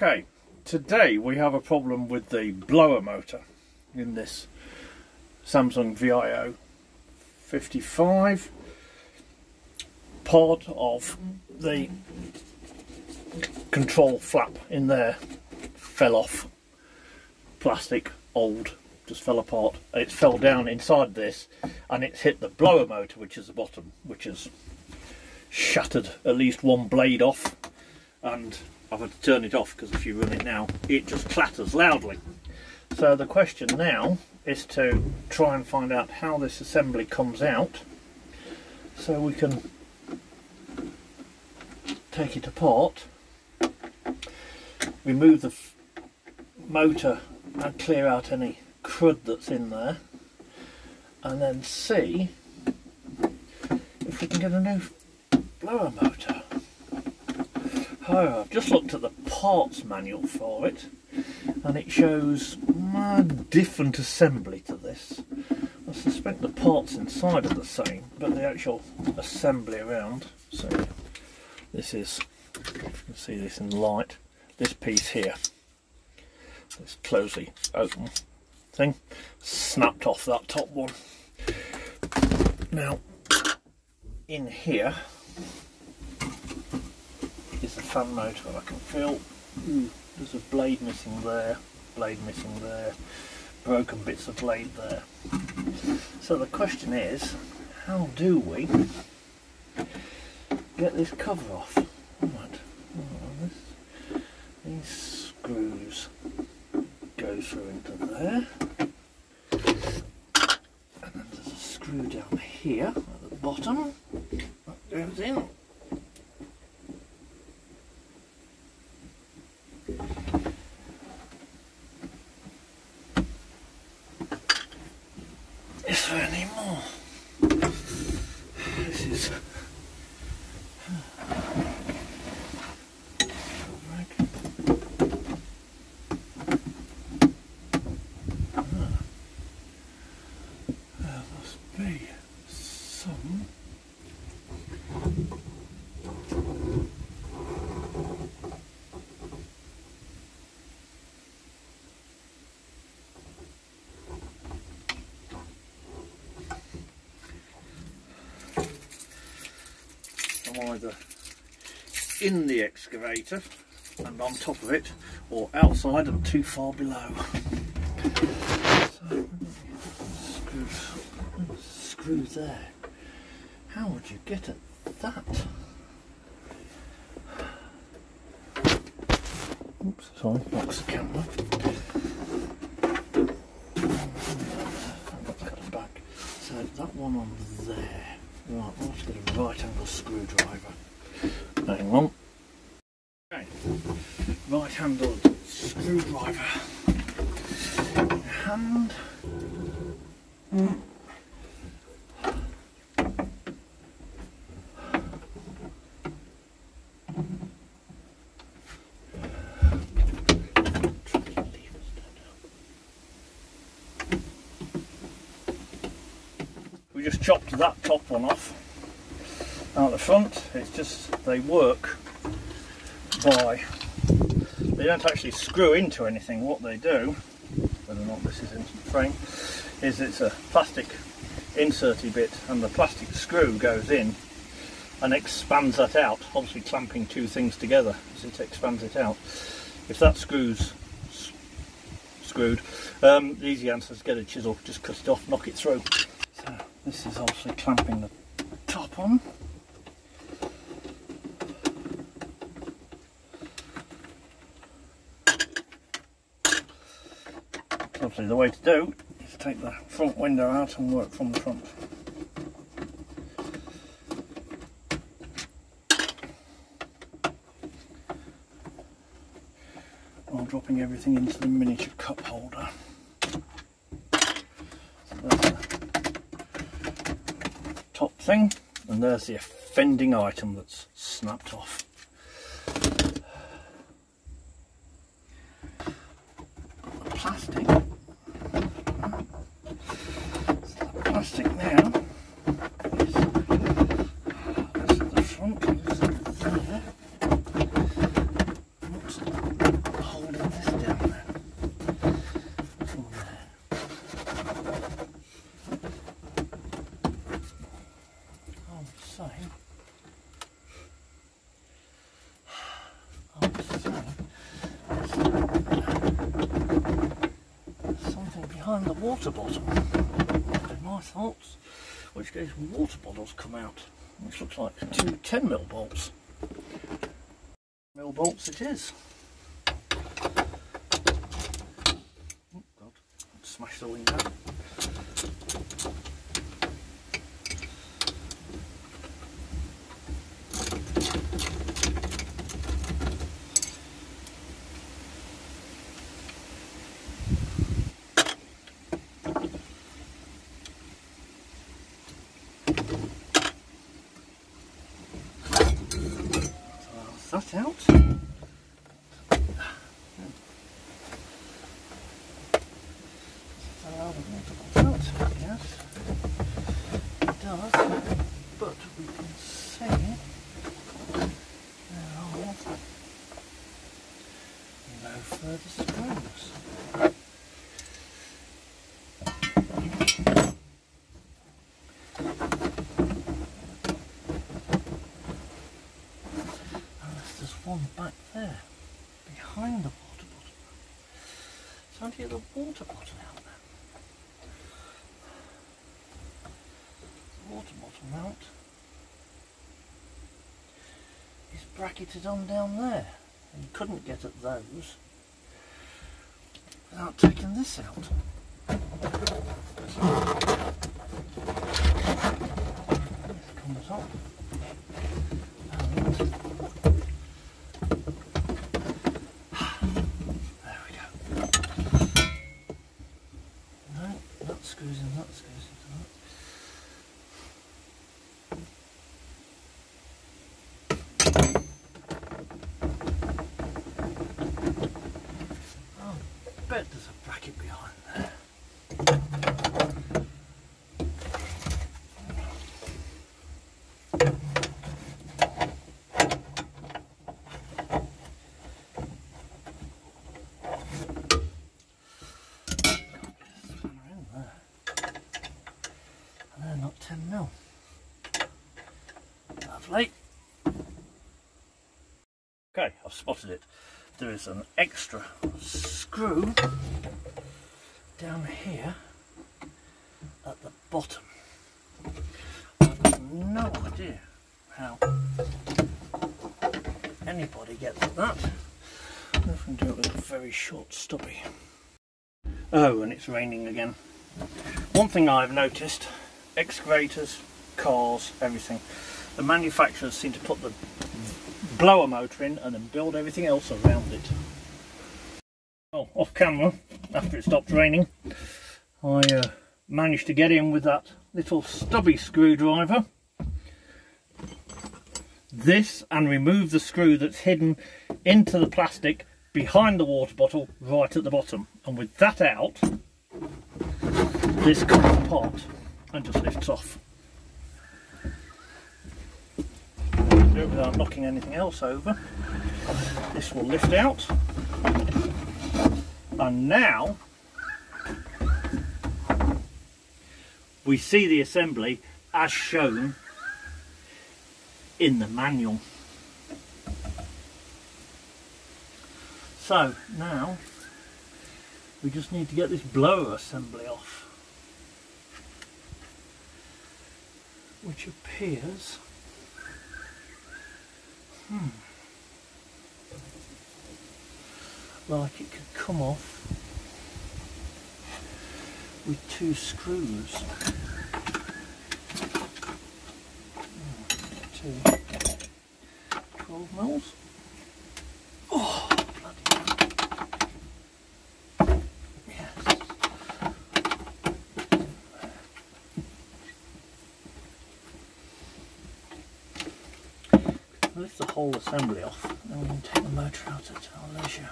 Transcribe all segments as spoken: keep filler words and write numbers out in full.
Okay, today we have a problem with the blower motor in this Samsung V I O fifty-five part of the control flap in there fell off. Plastic, old, just fell apart. It fell down inside this and it's hit the blower motor, which is the bottom, which has shattered at least one blade off, and I've had to turn it off because if you run it now it just clatters loudly. So the question now is to try and find out how this assembly comes out so we can take it apart, remove the motor and clear out any crud that's in there, and then see if we can get a new blower motor. Oh, I've just looked at the parts manual for it and it shows a different assembly to this. I suspect the parts inside are the same but the actual assembly around. So this is, you can see this in light, this piece here, this closely open thing, snapped off that top one. Now in here is the fan motor. I can feel ooh, there's a blade missing there, blade missing there, broken bits of blade there. So the question is, how do we get this cover off? Right. Oh, this, these screws go through into there, and then there's a screw down here at the bottom that goes in. Is there any more? This is there must be some. Either in the excavator and on top of it, or outside and too far below. So, screw, screw there. How would you get at that? Oops, sorry, box the camera. Back. So that one on there. Right, I'll just get a right angle screwdriver. Hang on. Okay, right handled screwdriver. Hand. Mm. We just chopped that top one off out the front. It's just they work by, they don't actually screw into anything. What they do, whether or not this is in frame, is it's a plastic inserty bit and the plastic screw goes in and expands that out, obviously clamping two things together as it expands it out. If that screw's screwed, um, the easy answer is get a chisel, just cut it off, knock it through. This is obviously clamping the top on. Obviously the way to do is take the front window out and work from the front. While dropping everything into the miniature cup holder. Top thing, and there's the offending item that's snapped off. The plastic. So the plastic now is, this is the front, this is there. Oops. behind the water bottle. In my thoughts, which case water bottles come out, which looks like two ten mil bolts. Mil bolts it is. Oh God, smash the window. That out. That, yes, it does, but we can see there are no further springs. One back there, behind the water bottle. It's time to get the water bottle out now. The water bottle mount is bracketed on down there. And you couldn't get at those without taking this out. This comes up. There's a bracket behind there. Somewhere in there. And they're not ten mil. Lovely. Okay, I've spotted it. There is an extra screw down here at the bottom. I've got no idea how anybody gets at that. I often do it with a very short stubby. Oh, and it's raining again. One thing I've noticed, excavators, cars, everything, the manufacturers seem to put the blow a motor in and then build everything else around it. Well, off camera, after it stopped raining, I uh, managed to get in with that little stubby screwdriver, this, and remove the screw that's hidden into the plastic behind the water bottle right at the bottom. And with that out, this comes apart and just lifts off. Without knocking anything else over, this will lift out, and now we see the assembly as shown in the manual. So now we just need to get this blower assembly off, which appears Hmm. like it could come off with two screws. Two twelve mils. Oh, bloody hell. Yes. Lift the whole assembly off, and we can take the motor out at our leisure.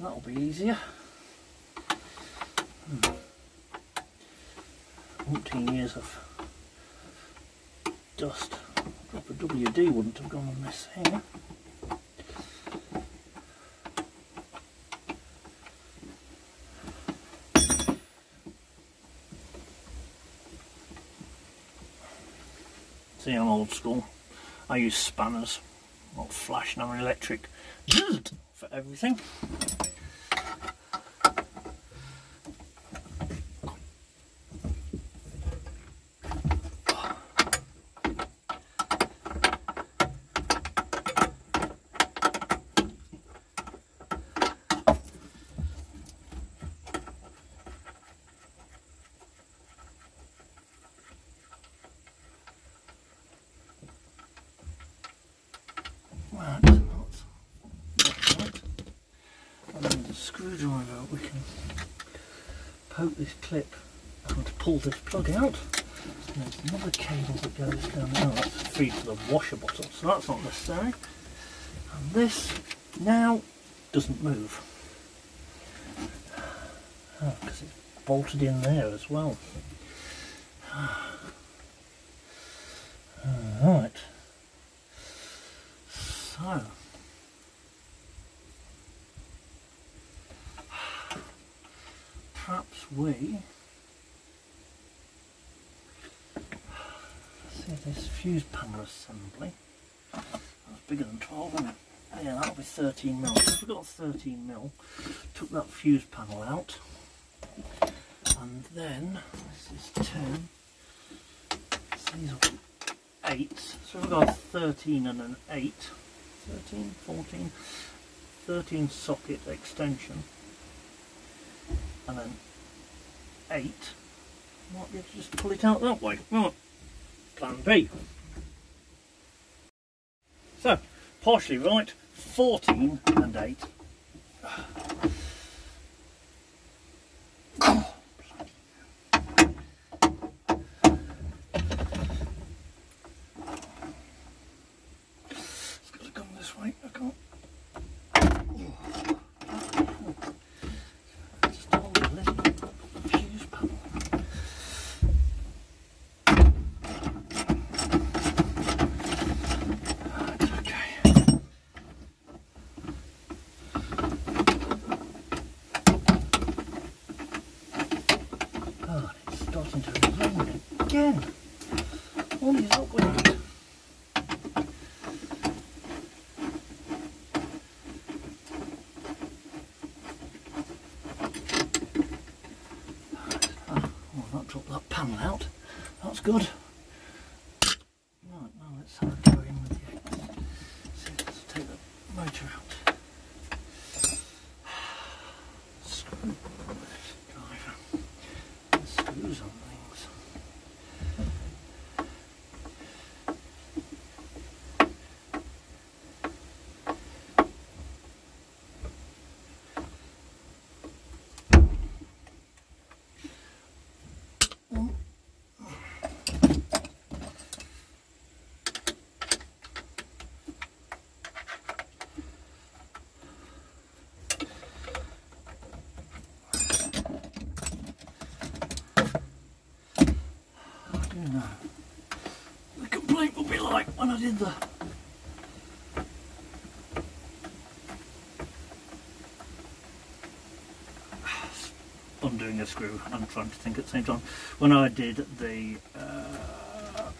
That'll be easier. Hmm. fourteen years of dust. A drop of W D wouldn't have gone on this here. See, I'm old school. I use spanners, not flash, not electric, for everything. screwdriver, we can poke this clip and pull this plug out. And there's another cable that goes down there, that feeds to the washer bottle, so that's not necessary. And this now doesn't move. Oh, because it's bolted in there as well. Alright. So. Perhaps we see this fuse panel assembly. That's bigger than twelve, isn't it? Yeah, that'll be thirteen mil. So if we got thirteen mil, took that fuse panel out, and then this is ten. So these are eights. So we've got thirteen and an eight. thirteen, fourteen, thirteen socket extension. And then eight, might be able to just pull it out that way. Right, plan B. So, partially right, fourteen and eight. Again, all these awkward. Oh, that dropped that panel out. That's good. Right, now let's have a go in with you. See if let's take the motor out. Screwdriver. There's screws on things. The complaint will be like when I did the undoing a screw and trying to think at the same time when I did the uh,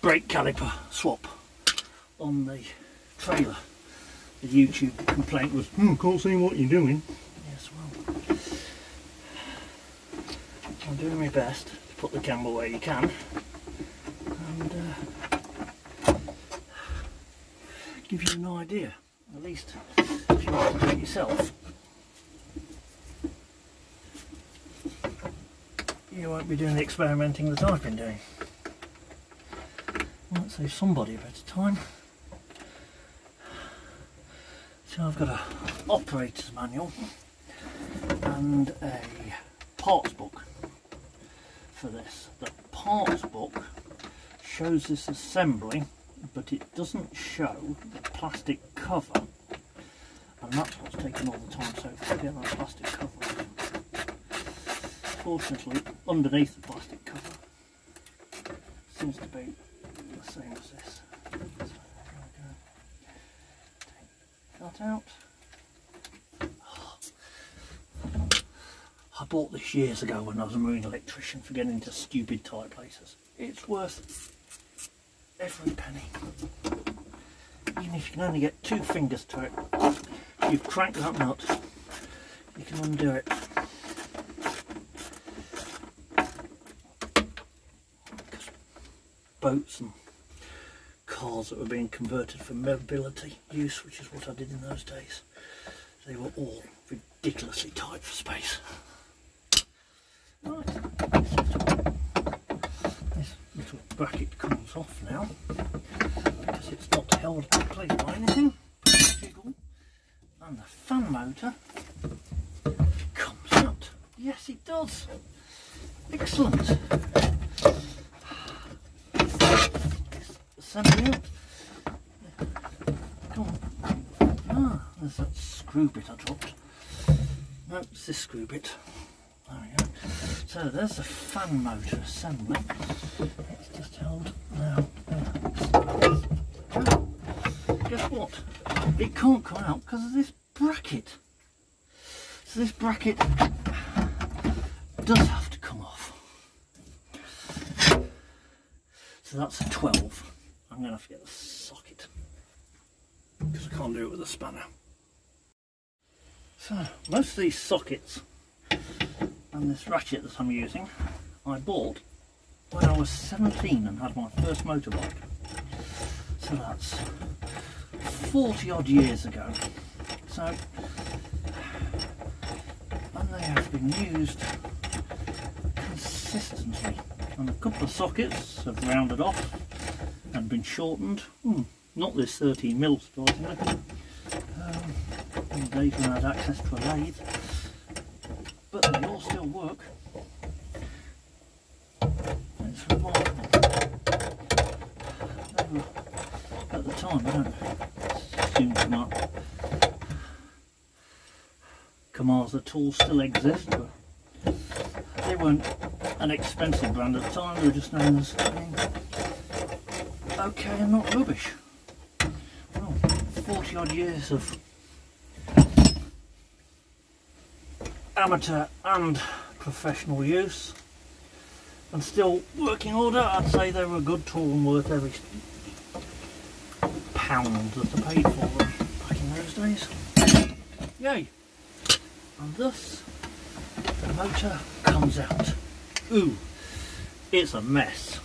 brake caliper swap on the trailer. The YouTube complaint was, hmm, can't see what you're doing. Yes, well, I'm doing my best. Put the camera where you can and uh, give you an idea, at least if you want to do it yourself. You won't be doing the experimenting that I've been doing. Might save somebody a bit of time. So I've got an operator's manual and a parts book. For this, the parts book shows this assembly, but it doesn't show the plastic cover, and that's what's taken all the time. So forget that plastic cover. Fortunately, underneath the plastic cover seems to be the same as this. So there we go. Take that out. I bought this years ago when I was a marine electrician for getting into stupid tight places. It's worth every penny. Even if you can only get two fingers to it, you've cracked that nut, you can undo it. Because boats and cars that were being converted for mobility use, which is what I did in those days, they were all ridiculously tight for space. Right, this little bracket comes off now because it's not held in place by anything. And the fan motor he does. Excellent. Send me up. Come on. Ah, there's that screw bit I dropped. No, it's this screw bit. There we go. So there's the fan motor assembly. Let's just hold now. Guess what? It can't come out because of this bracket. So this bracket does have to come off. So that's a twelve. I'm going to have to get the socket because I can't do it with a spanner. So most of these sockets and this ratchet that I'm using I bought when I was seventeen and had my first motorbike. So that's forty odd years ago. So and they have been used consistently, and a couple of sockets have rounded off and been shortened. Mm, not this thirteen mil surprisingly. Um, in the days when I had access to a lathe, but they all still work. It's remarkable. They were, at the time, I don't assume Kamar Kamars the tools still exist, but they weren't an expensive brand at the time. They were just known as being okay and not rubbish. Well, forty odd years of amateur and professional use, and still working order. I'd say they were a good tool and worth every pound that they paid for them back in those days. Yay! And thus the motor comes out. Ooh, it's a mess.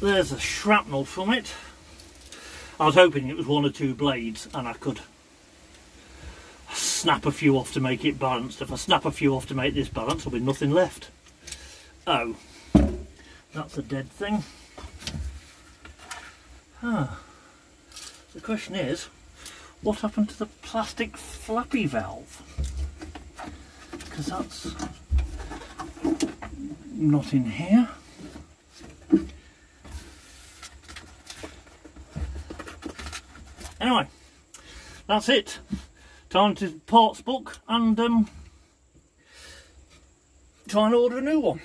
There's a shrapnel from it. I was hoping it was one or two blades and I could snap a few off to make it balanced. If I snap a few off to make this balance, there'll be nothing left. Oh, that's a dead thing. Ah. The question is, what happened to the plastic flappy valve? Because that's not in here. Anyway, that's it. Time to parts book and um, try and order a new one.